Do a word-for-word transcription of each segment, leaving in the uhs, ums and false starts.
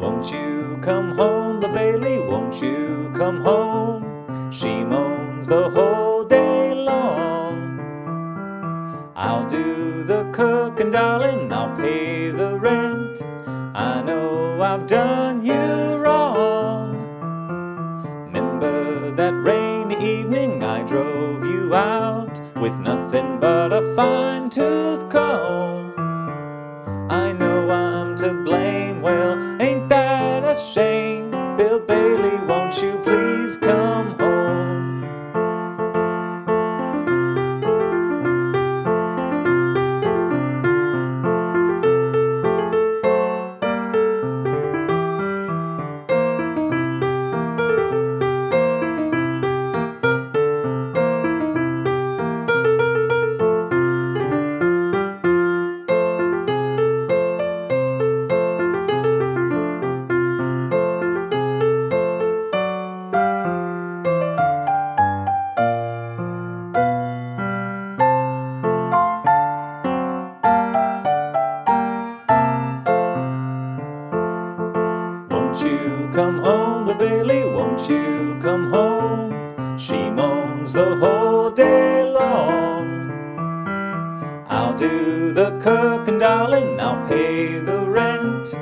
Won't you come home, Bill Bailey, won't you come home? She moans the whole day long. I'll do the cooking, darling, I'll pay the rent. I know I've done you wrong. Remember that rainy evening I drove you out with nothing but a fine-tooth comb. I know I'm to blame, well, ain't that a shame? Bill Bailey, won't you please come home? Won't you come home, Bill Bailey, won't you come home? She moans the whole day long. I'll do the cooking, darling, I'll pay the rent.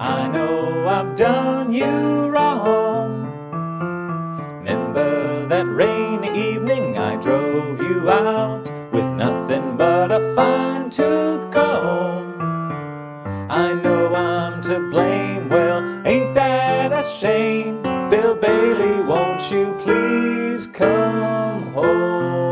I know I've done you wrong. Remember that rainy evening I drove you out with nothing but a fine-tooth comb. I know I'm to blame, well, ain't that a shame? Bill Bailey, won't you please come home?